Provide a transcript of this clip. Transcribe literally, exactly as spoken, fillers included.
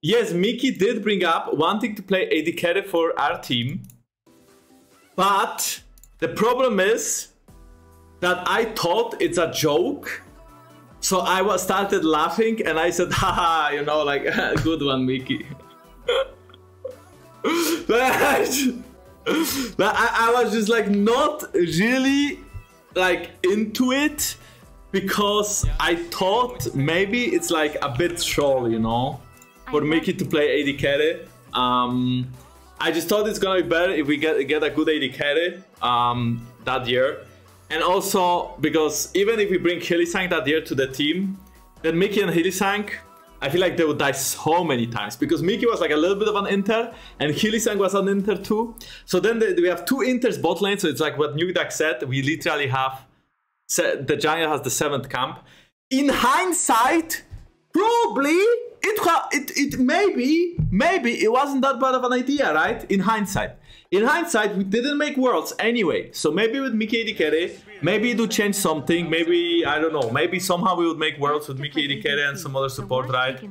Yes, Mickey did bring up wanting to play A D carry for our team. But the problem is that I thought it's a joke. So I was started laughing and I said, haha, you know, like, good one, Mickey. But I, I was just like not really like into it because I thought maybe it's like a bit troll, you know, for Mickey to play A D carry. Um, I just thought it's gonna be better if we get get a good A D carry um, that year, and also because even if we bring Hylissang that year to the team, then Mickey and Hylissang, I feel like they would die so many times because Mickey was like a little bit of an inter and Hylissang was an inter too. So then the, we have two inters bot lane, so it's like what Nukeduck said. We literally have the jungle has the seventh camp. In hindsight, probably. It, it, it maybe, maybe it wasn't that bad of an idea, right? In hindsight. In hindsight, we didn't make worlds anyway. So maybe with Mickey A D carry, maybe it would change something. Maybe, I don't know, maybe somehow we would make worlds with Mickey A D carry and some other support, right?